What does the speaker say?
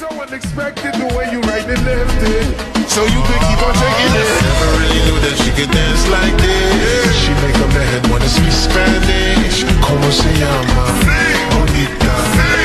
so unexpected the way you right and left it, so you could keep on shaking it. I never really knew that she could dance like this. She make up her head wanna speak Spanish. Como se llama? Bonita.